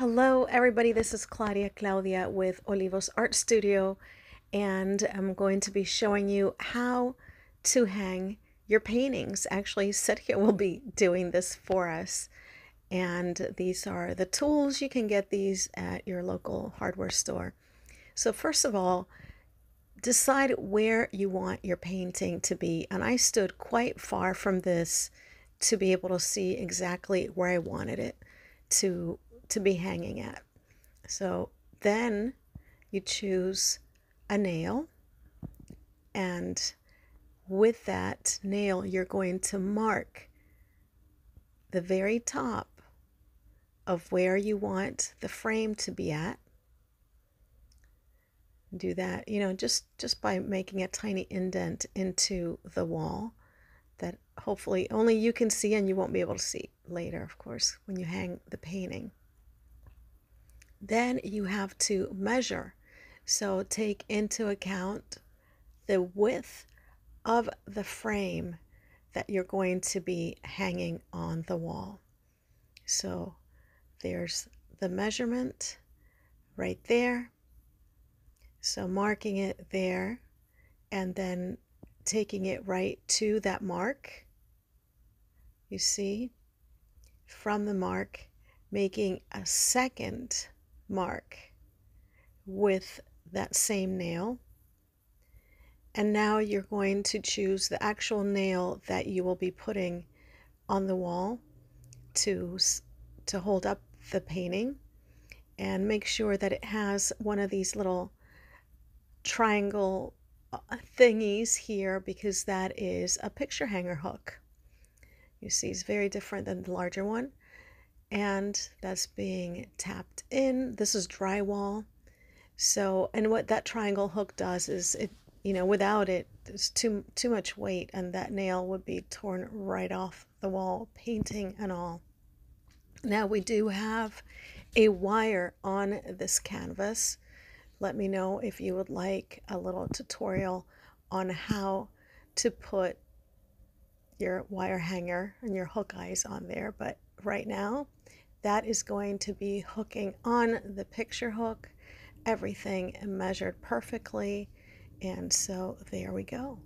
Hello everybody, this is Claudia with Olivos Art Studio, and I'm going to be showing you how to hang your paintings. Actually, Sergio will be doing this for us, and these are the tools. You can get these at your local hardware store. So first of all, decide where you want your painting to be, and I stood quite far from this to be able to see exactly where I wanted it to be hanging at. So then you choose a nail, and with that nail you're going to mark the very top of where you want the frame to be at. Do that, you know, just by making a tiny indent into the wall that hopefully only you can see, and you won't be able to see later, of course, when you hang the painting. Then you have to measure. So take into account the width of the frame that you're going to be hanging on the wall. So there's the measurement right there. So marking it there and then taking it right to that mark. You see, from the mark, making a second mark with that same nail, and now you're going to choose the actual nail that you will be putting on the wall to hold up the painting, and make sure that it has one of these little triangle thingies here, because that is a picture hanger hook. You see, it's very different than the larger one. And that's being tapped in. This is drywall. So, and what that triangle hook does is, it, you know, without it, there's too much weight, and that nail would be torn right off the wall, painting and all. Now we do have a wire on this canvas. Let me know if you would like a little tutorial on how to put your wire hanger and your hook eyes on there, but right now that is going to be hooking on the picture hook, everything measured perfectly, and so there we go.